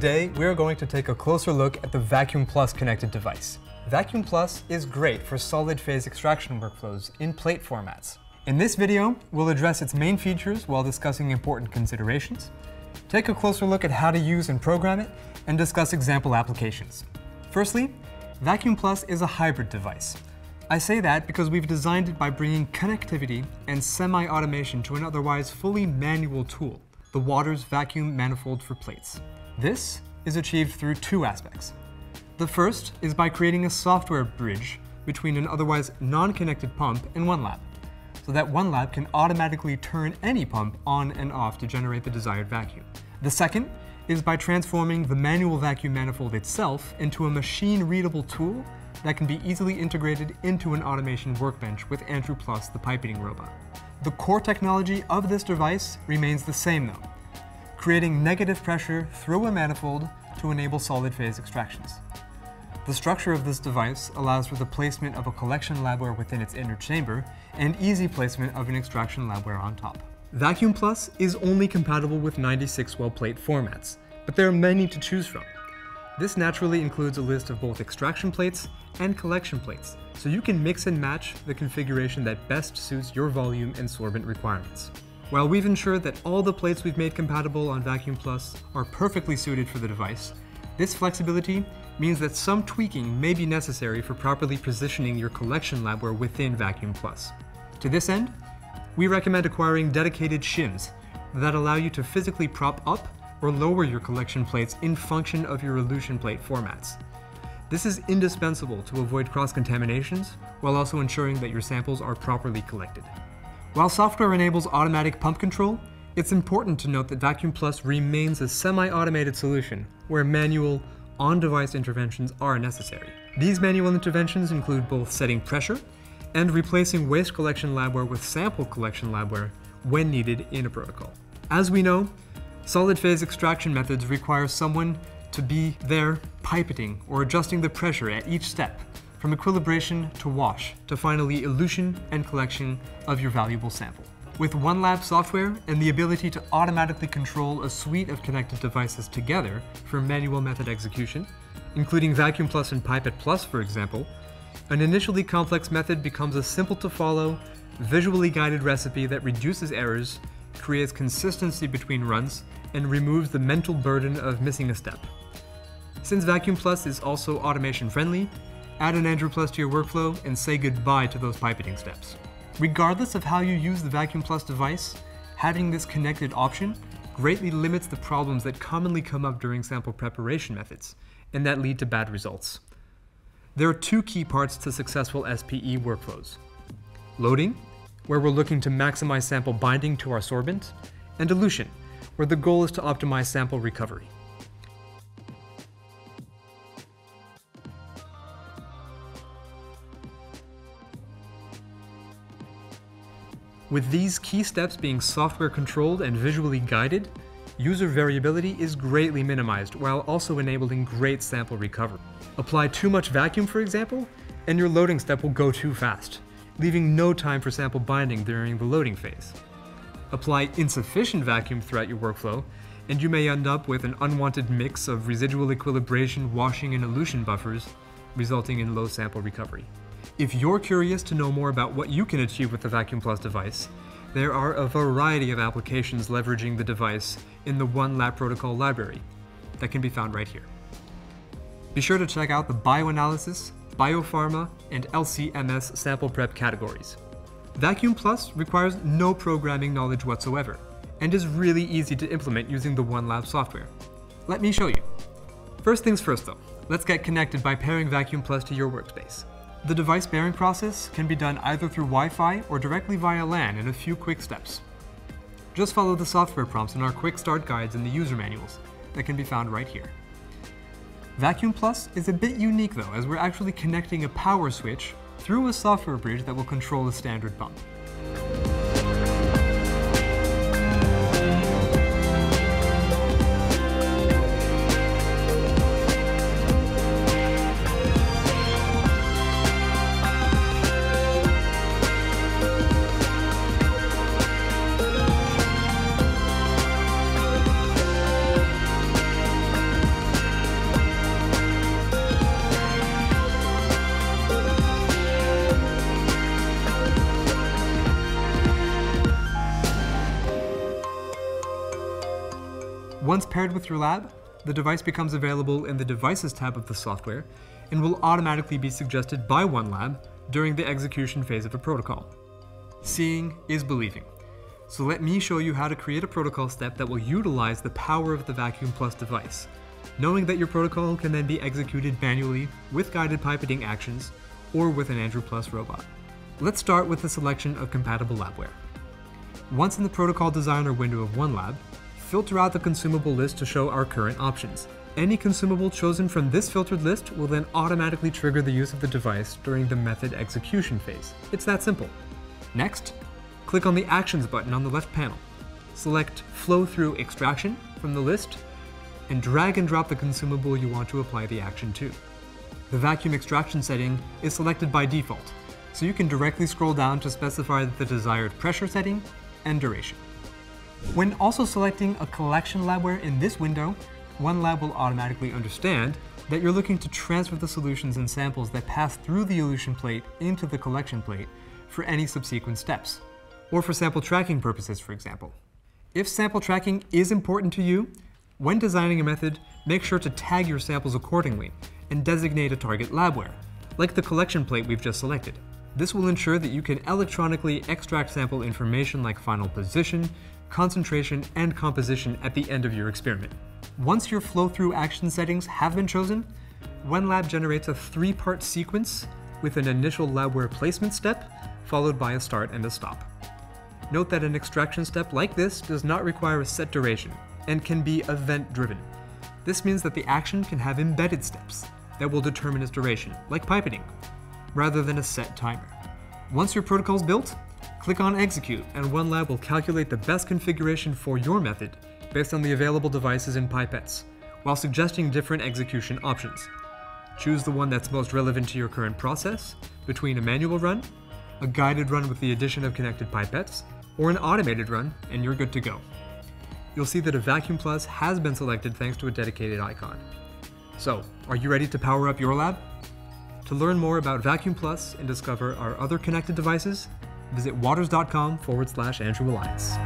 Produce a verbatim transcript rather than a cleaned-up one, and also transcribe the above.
Today, we are going to take a closer look at the Vacuum Plus connected device. Vacuum Plus is great for solid phase extraction workflows in plate formats. In this video, we'll address its main features while discussing important considerations, take a closer look at how to use and program it, and discuss example applications. Firstly, Vacuum Plus is a hybrid device. I say that because we've designed it by bringing connectivity and semi-automation to an otherwise fully manual tool, the Waters vacuum manifold for plates. This is achieved through two aspects. The first is by creating a software bridge between an otherwise non-connected pump and OneLab, so that OneLab can automatically turn any pump on and off to generate the desired vacuum. The second is by transforming the manual vacuum manifold itself into a machine-readable tool that can be easily integrated into an automation workbench with Andrew Plus, the pipetting robot. The core technology of this device remains the same though, creating negative pressure through a manifold to enable solid phase extractions. The structure of this device allows for the placement of a collection labware within its inner chamber and easy placement of an extraction labware on top. Vacuum Plus is only compatible with ninety-six well plate formats, but there are many to choose from. This naturally includes a list of both extraction plates and collection plates, so you can mix and match the configuration that best suits your volume and sorbent requirements. While we've ensured that all the plates we've made compatible on Vacuum Plus are perfectly suited for the device, this flexibility means that some tweaking may be necessary for properly positioning your collection labware within Vacuum Plus. To this end, we recommend acquiring dedicated shims that allow you to physically prop up or lower your collection plates in function of your elution plate formats. This is indispensable to avoid cross-contaminations while also ensuring that your samples are properly collected. While software enables automatic pump control, it's important to note that Vacuum Plus remains a semi-automated solution where manual, on-device interventions are necessary. These manual interventions include both setting pressure and replacing waste collection labware with sample collection labware when needed in a protocol. As we know, solid phase extraction methods require someone to be there pipetting or adjusting the pressure at each step, from equilibration to wash, to finally elution and collection of your valuable sample. With OneLab software and the ability to automatically control a suite of connected devices together for manual method execution, including Vacuum Plus and Pipet Plus, for example, an initially complex method becomes a simple-to-follow, visually guided recipe that reduces errors, creates consistency between runs, and removes the mental burden of missing a step. Since Vacuum Plus is also automation-friendly, add an Andrew Plus to your workflow and say goodbye to those pipetting steps. Regardless of how you use the Vacuum Plus device, having this connected option greatly limits the problems that commonly come up during sample preparation methods, and that lead to bad results. There are two key parts to successful S P E workflows. Loading, where we're looking to maximize sample binding to our sorbent, and elution, where the goal is to optimize sample recovery. With these key steps being software controlled and visually guided, user variability is greatly minimized while also enabling great sample recovery. Apply too much vacuum, for example, and your loading step will go too fast, leaving no time for sample binding during the loading phase. Apply insufficient vacuum throughout your workflow, and you may end up with an unwanted mix of residual equilibration, washing, and elution buffers, resulting in low sample recovery. If you're curious to know more about what you can achieve with the Vacuum Plus device, there are a variety of applications leveraging the device in the OneLab protocol library that can be found right here. Be sure to check out the bioanalysis, biopharma, and L C M S sample prep categories. Vacuum Plus requires no programming knowledge whatsoever and is really easy to implement using the OneLab software. Let me show you. First things first though, let's get connected by pairing Vacuum Plus to your workspace. The device pairing process can be done either through Wi-Fi or directly via LAN in a few quick steps. Just follow the software prompts in our quick start guides and the user manuals that can be found right here. Vacuum Plus is a bit unique though, as we're actually connecting a power switch through a software bridge that will control a standard pump. Once paired with your lab, the device becomes available in the Devices tab of the software and will automatically be suggested by OneLab during the execution phase of a protocol. Seeing is believing. So let me show you how to create a protocol step that will utilize the power of the Vacuum Plus device. Knowing that your protocol can then be executed manually with guided pipetting actions or with an Andrew Plus robot. Let's start with the selection of compatible labware. Once in the protocol designer window of OneLab, filter out the consumable list to show our current options. Any consumable chosen from this filtered list will then automatically trigger the use of the device during the method execution phase. It's that simple. Next, click on the Actions button on the left panel. Select Flow Through Extraction from the list and drag and drop the consumable you want to apply the action to. The vacuum extraction setting is selected by default, so you can directly scroll down to specify the desired pressure setting and duration. When also selecting a collection labware in this window, OneLab will automatically understand that you're looking to transfer the solutions and samples that pass through the elution plate into the collection plate for any subsequent steps, or for sample tracking purposes, for example. If sample tracking is important to you, when designing a method, make sure to tag your samples accordingly and designate a target labware, like the collection plate we've just selected. This will ensure that you can electronically extract sample information like final position, concentration, and composition at the end of your experiment. Once your flow-through action settings have been chosen, OneLab generates a three-part sequence with an initial labware placement step, followed by a start and a stop. Note that an extraction step like this does not require a set duration and can be event-driven. This means that the action can have embedded steps that will determine its duration, like pipetting, rather than a set timer. Once your protocol is built, click on Execute, and OneLab will calculate the best configuration for your method based on the available devices and pipettes, while suggesting different execution options. Choose the one that's most relevant to your current process, between a manual run, a guided run with the addition of connected pipettes, or an automated run, and you're good to go. You'll see that a Vacuum Plus has been selected thanks to a dedicated icon. So, are you ready to power up your lab? To learn more about Vacuum Plus and discover our other connected devices, visit waters dot com forward slash Andrew Alliance.